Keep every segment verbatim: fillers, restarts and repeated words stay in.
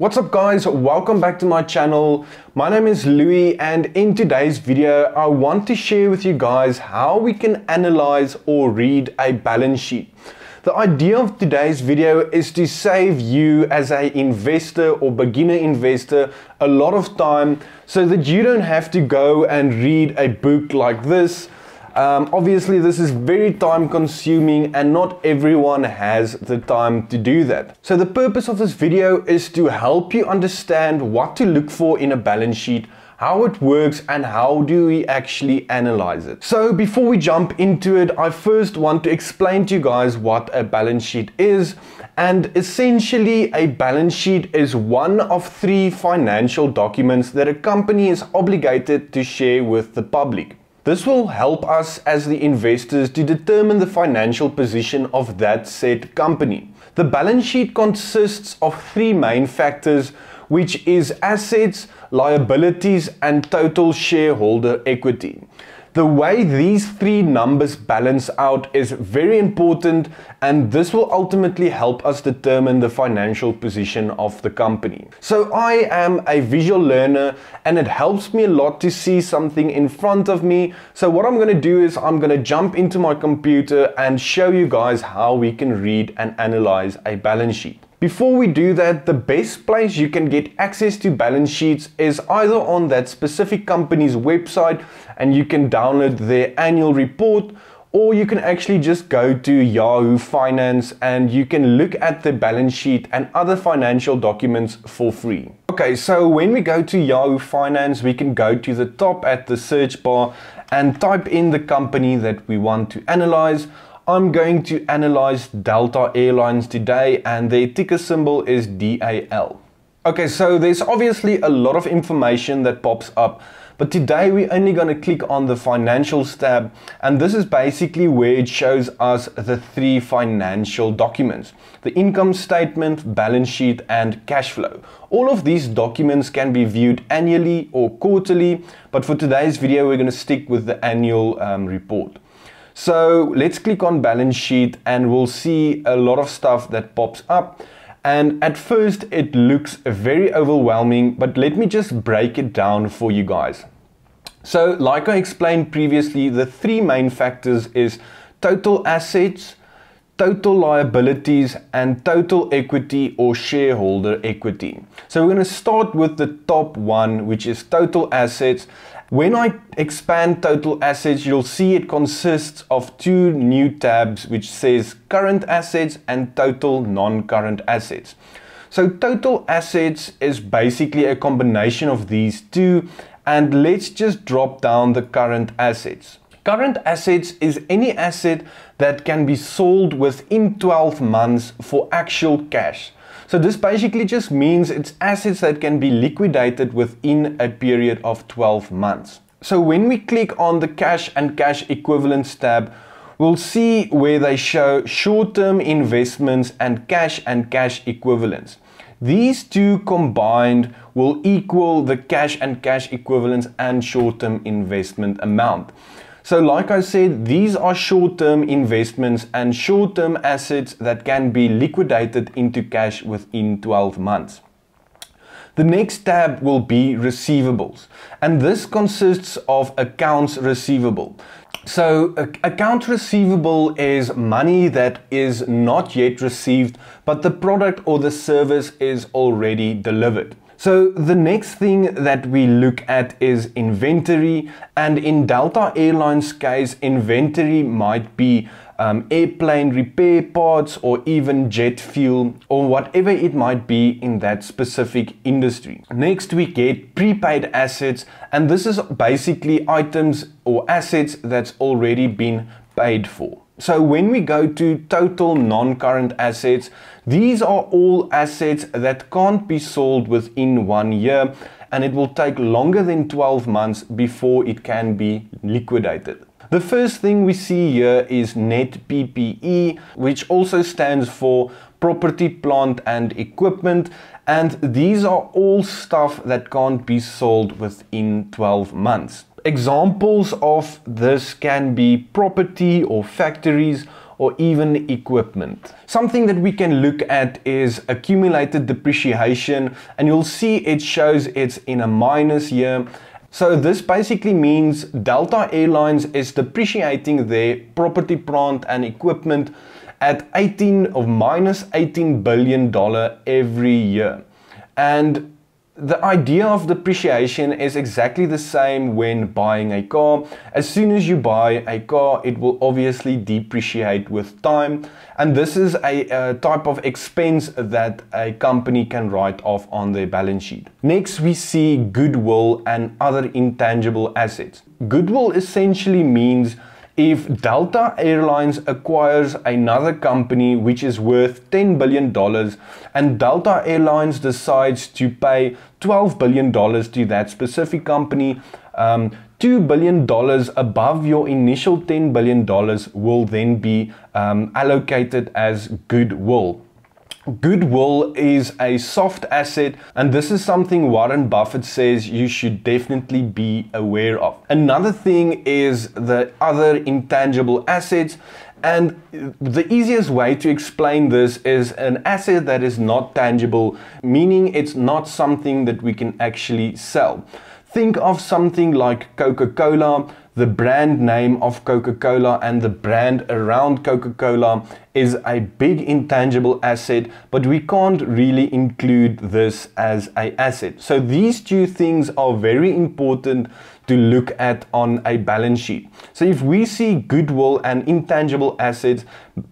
What's up guys, welcome back to my channel. My name is Louis and in today's video I want to share with you guys how we can analyze or read a balance sheet. The idea of today's video is to save you as an investor or beginner investor a lot of time so that you don't have to go and read a book like this. Um, obviously this is very time consuming and not everyone has the time to do that. So the purpose of this video is to help you understand what to look for in a balance sheet, how it works and how do we actually analyze it. So before we jump into it, I first want to explain to you guys what a balance sheet is. And essentially a balance sheet is one of three financial documents that a company is obligated to share with the public. This will help us as the investors to determine the financial position of that said company. The balance sheet consists of three main factors, which is assets, liabilities and total shareholder equity. The way these three numbers balance out is very important and this will ultimately help us determine the financial position of the company. So I am a visual learner and it helps me a lot to see something in front of me. So what I'm going to do is I'm going to jump into my computer and show you guys how we can read and analyze a balance sheet. Before we do that, the best place you can get access to balance sheets is either on that specific company's website and you can download their annual report, or you can actually just go to Yahoo Finance and you can look at the balance sheet and other financial documents for free. Okay, so when we go to Yahoo Finance, we can go to the top at the search bar and type in the company that we want to analyze. I'm going to analyze Delta Airlines today and their ticker symbol is D A L. Okay, so there's obviously a lot of information that pops up, but today we're only going to click on the financials tab and this is basically where it shows us the three financial documents: the income statement, balance sheet and cash flow. All of these documents can be viewed annually or quarterly, but for today's video we're going to stick with the annual um, report. So let's click on balance sheet and we'll see a lot of stuff that pops up. And at first it looks very overwhelming, but let me just break it down for you guys. So like I explained previously, the three main factors is total assets, total liabilities and total equity or shareholder equity. So we're going to start with the top one, which is total assets. When I expand total assets, you'll see it consists of two new tabs which says current assets and total non-current assets. So total assets is basically a combination of these two, and let's just drop down the current assets. Current assets is any asset that can be sold within twelve months for actual cash. So this basically just means it's assets that can be liquidated within a period of twelve months. So when we click on the cash and cash equivalents tab, we'll see where they show short-term investments and cash and cash equivalents. These two combined will equal the cash and cash equivalents and short-term investment amount. So like I said, these are short-term investments and short-term assets that can be liquidated into cash within twelve months. The next tab will be receivables, and this consists of accounts receivable. So accounts receivable is money that is not yet received, but the product or the service is already delivered. So the next thing that we look at is inventory, and in Delta Airlines case, inventory might be um, airplane repair parts or even jet fuel or whatever it might be in that specific industry. Next we get prepaid assets, and this is basically items or assets that's already been paid for. So when we go to total non-current assets, these are all assets that can't be sold within one year and it will take longer than twelve months before it can be liquidated. The first thing we see here is net P P E, which also stands for property, plant and equipment, and these are all stuff that can't be sold within twelve months. Examples of this can be property or factories or even equipment. Something that we can look at is accumulated depreciation, and you'll see it shows it's in a minus here. So this basically means Delta Airlines is depreciating their property, plant and equipment at eighteen of minus eighteen billion dollars every year. And the idea of depreciation is exactly the same when buying a car. As soon as you buy a car, it will obviously depreciate with time. And this is a, a type of expense that a company can write off on their balance sheet. Next, we see goodwill and other intangible assets. Goodwill essentially means if Delta Airlines acquires another company which is worth ten billion dollars and Delta Airlines decides to pay twelve billion dollars to that specific company, um, two billion dollars above your initial ten billion dollars will then be um, allocated as goodwill. Goodwill is a soft asset, and this is something Warren Buffett says you should definitely be aware of. Another thing is the other intangible assets, and the easiest way to explain this is an asset that is not tangible, meaning it's not something that we can actually sell. Think of something like Coca-Cola. The brand name of Coca-Cola and the brand around Coca-Cola is a big intangible asset, but we can't really include this as an asset. So these two things are very important to look at on a balance sheet. So if we see goodwill and intangible assets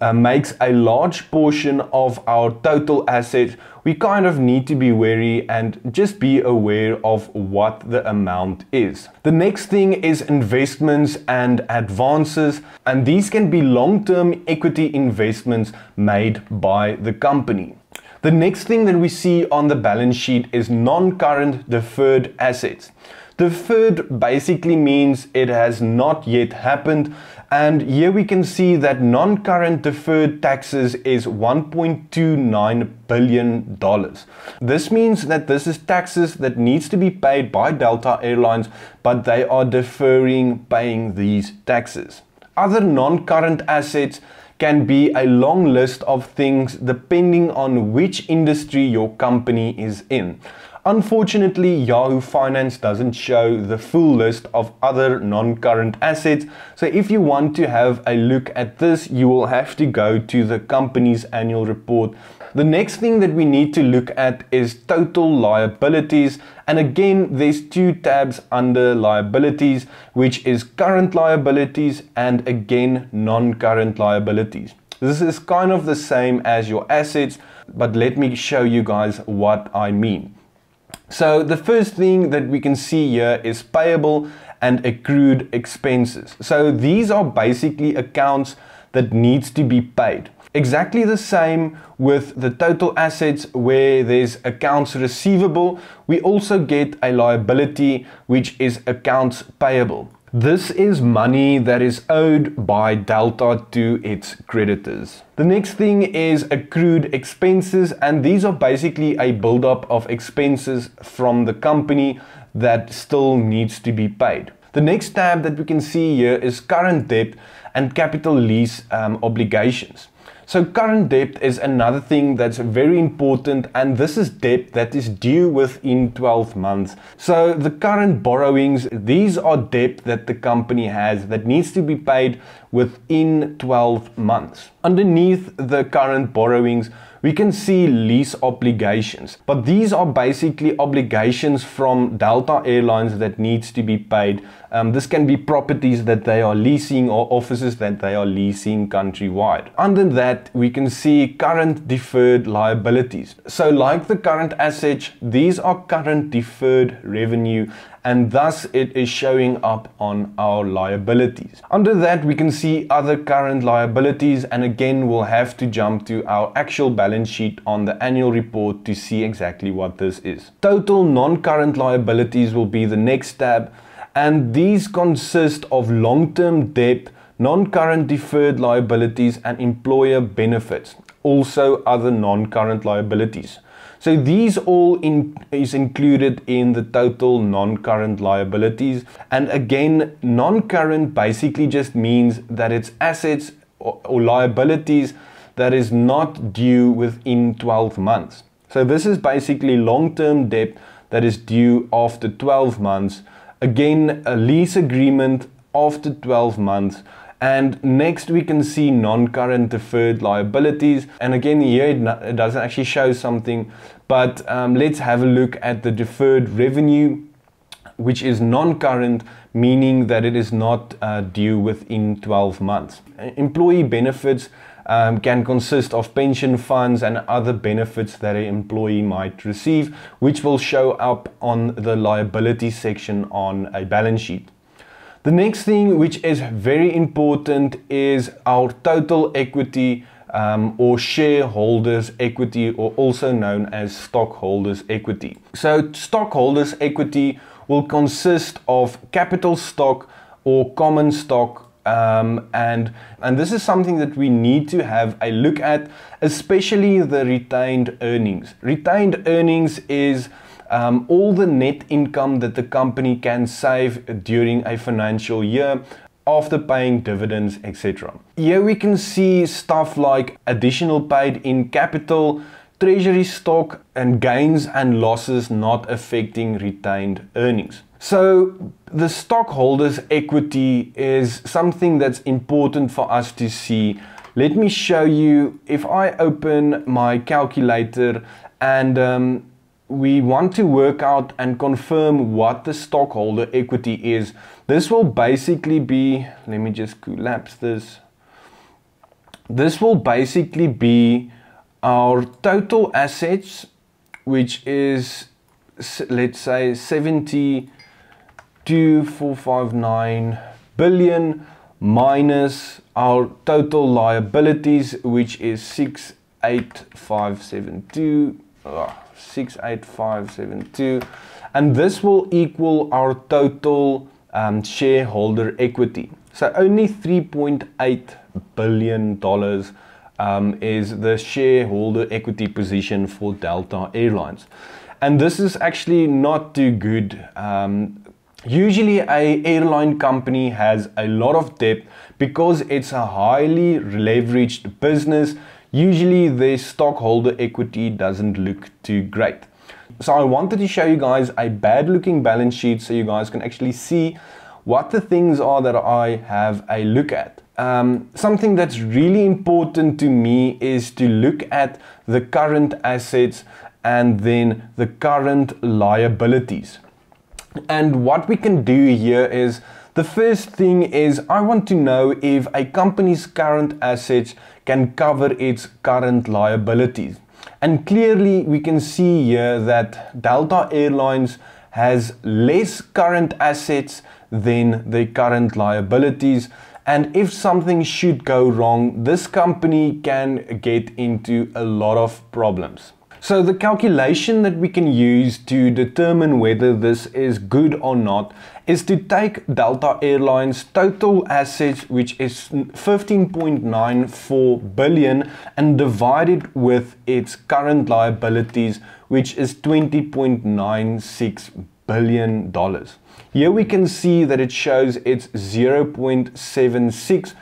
uh, makes a large portion of our total assets, we kind of need to be wary and just be aware of what the amount is. The next thing is investments and advances, and these can be long-term equity investments made by the company. The next thing that we see on the balance sheet is non-current deferred assets. Deferred basically means it has not yet happened, and here we can see that non-current deferred taxes is one point two nine billion dollars. This means that this is taxes that needs to be paid by Delta Airlines, but they are deferring paying these taxes. Other non-current assets can be a long list of things depending on which industry your company is in. Unfortunately, Yahoo Finance doesn't show the full list of other non-current assets, so if you want to have a look at this, you will have to go to the company's annual report. The next thing that we need to look at is total liabilities, and again there's two tabs under liabilities, which is current liabilities and again non-current liabilities. This is kind of the same as your assets, but let me show you guys what I mean. So the first thing that we can see here is payable and accrued expenses. So these are basically accounts that needs to be paid. Exactly the same with the total assets where there's accounts receivable, we also get a liability which is accounts payable. This is money that is owed by Delta to its creditors. The next thing is accrued expenses, and these are basically a buildup of expenses from the company that still needs to be paid. The next tab that we can see here is current debt and capital lease um, obligations. So current debt is another thing that's very important, and this is debt that is due within twelve months. So the current borrowings, these are debt that the company has that needs to be paid within twelve months. Underneath the current borrowings, we can see lease obligations, but these are basically obligations from Delta Airlines that needs to be paid. Um, this can be properties that they are leasing or offices that they are leasing countrywide. Under that, we can see current deferred liabilities. So like the current assets, these are current deferred revenue, and thus it is showing up on our liabilities. Under that, we can see other current liabilities, and again we'll have to jump to our actual balance sheet on the annual report to see exactly what this is. Total non-current liabilities will be the next tab, and these consist of long-term debt, non-current deferred liabilities and employer benefits, also other non-current liabilities. So these all in, is included in the total non-current liabilities. And again, non-current basically just means that it's assets or, or liabilities that is not due within twelve months. So this is basically long-term debt that is due after twelve months. Again, a lease agreement after twelve months. And next we can see non-current deferred liabilities. And again, here it, it doesn't actually show something, but um, let's have a look at the deferred revenue, which is non-current, meaning that it is not uh, due within twelve months. Employee benefits um, can consist of pension funds and other benefits that an employee might receive, which will show up on the liability section on a balance sheet. The next thing, which is very important, is our total equity um, or shareholders equity, or also known as stockholders equity. So stockholders equity will consist of capital stock or common stock, um, and, and this is something that we need to have a look at, especially the retained earnings. Retained earnings is Um, all the net income that the company can save during a financial year after paying dividends, et cetera. Here we can see stuff like additional paid in capital, treasury stock, and gains and losses not affecting retained earnings. So the stockholders' equity is something that's important for us to see. Let me show you. If I open my calculator and um, we want to work out and confirm what the stockholder equity is. This will basically be, let me just collapse this. This will basically be our total assets, which is, let's say, seventy-two thousand four hundred fifty-nine billion minus our total liabilities, which is sixty-eight thousand five hundred seventy-two. Oh, six eight five seven two, and this will equal our total um, shareholder equity. So only three point eight billion dollars um, is the shareholder equity position for Delta Airlines, and this is actually not too good. Um, usually a airline company has a lot of debt because it's a highly leveraged business. Usually their stockholder equity doesn't look too great. So I wanted to show you guys a bad looking balance sheet so you guys can actually see what the things are that I have a look at. Um, something that's really important to me is to look at the current assets and then the current liabilities. And what we can do here is, the first thing is I want to know if a company's current assets can cover its current liabilities. And clearly we can see here that Delta Airlines has less current assets than their current liabilities. And if something should go wrong, this company can get into a lot of problems. So the calculation that we can use to determine whether this is good or not is to take Delta Airlines' total assets, which is fifteen point nine four billion, and divide it with its current liabilities, which is twenty point nine six billion dollars. Here we can see that it shows it's zero point seven six,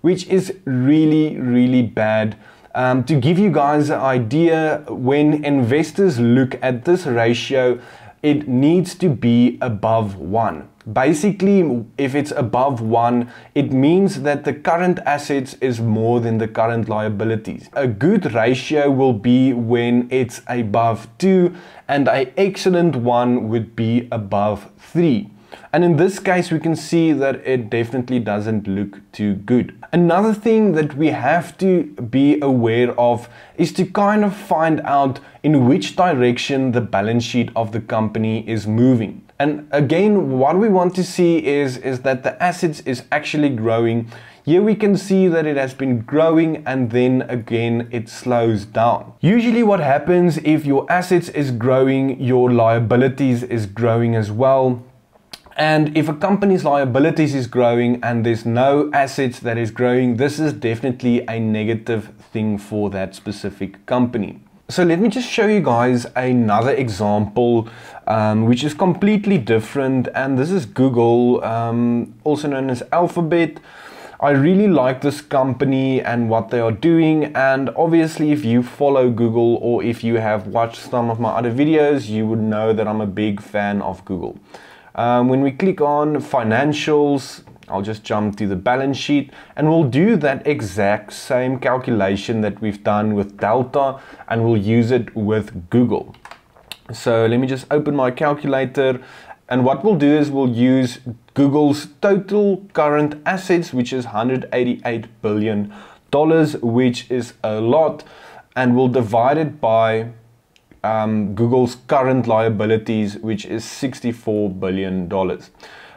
which is really, really bad. Um, to give you guys an idea, when investors look at this ratio, it needs to be above one. Basically, if it's above one, it means that the current assets is more than the current liabilities. A good ratio will be when it's above two, and an excellent one would be above three. And in this case, we can see that it definitely doesn't look too good. Another thing that we have to be aware of is to kind of find out in which direction the balance sheet of the company is moving. And again, what we want to see is, is that the assets is actually growing. Here we can see that it has been growing, and then again it slows down. Usually what happens if your assets is growing, your liabilities is growing as well. And if a company's liabilities is growing and there's no assets that is growing, this is definitely a negative thing for that specific company. So let me just show you guys another example, um, which is completely different. And this is Google, um, also known as Alphabet. I really like this company and what they are doing, and obviously if you follow Google or if you have watched some of my other videos, you would know that I'm a big fan of Google. Um, when we click on financials, I'll just jump to the balance sheet and we'll do that exact same calculation that we've done with Delta, and we'll use it with Google. So let me just open my calculator, and what we'll do is we'll use Google's total current assets, which is one hundred eighty-eight billion dollars, which is a lot, and we'll divide it by um, Google's current liabilities, which is sixty-four billion dollars.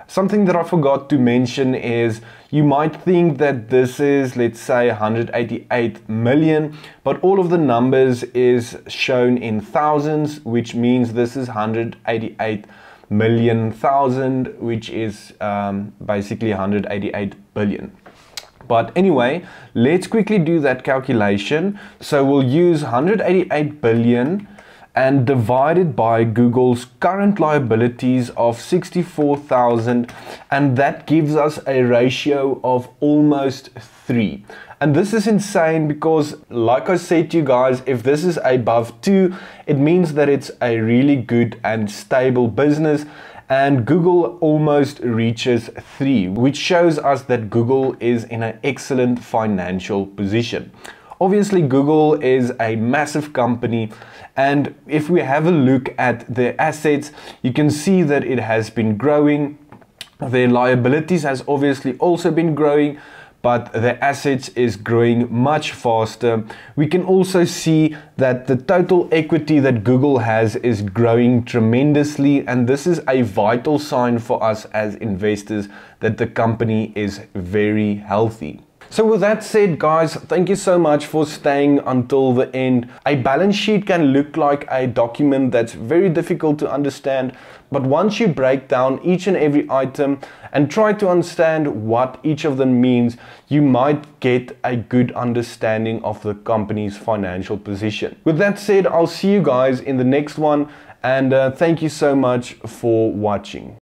Something that I forgot to mention is you might think that this is, let's say, one hundred eighty-eight million, but all of the numbers is shown in thousands, which means this is one hundred eighty-eight million thousand, which is um, basically one hundred eighty-eight billion. But anyway, let's quickly do that calculation. So we'll use one hundred eighty-eight billion and divided by Google's current liabilities of sixty-four thousand, and that gives us a ratio of almost three. And this is insane because, like I said to you guys, if this is above two, it means that it's a really good and stable business, and Google almost reaches three, which shows us that Google is in an excellent financial position. Obviously, Google is a massive company, and if we have a look at their assets, you can see that it has been growing. Their liabilities has obviously also been growing, but their assets is growing much faster. We can also see that the total equity that Google has is growing tremendously, and this is a vital sign for us as investors that the company is very healthy. So with that said, guys, thank you so much for staying until the end. A balance sheet can look like a document that's very difficult to understand, but once you break down each and every item and try to understand what each of them means, you might get a good understanding of the company's financial position. With that said, I'll see you guys in the next one, and uh, thank you so much for watching.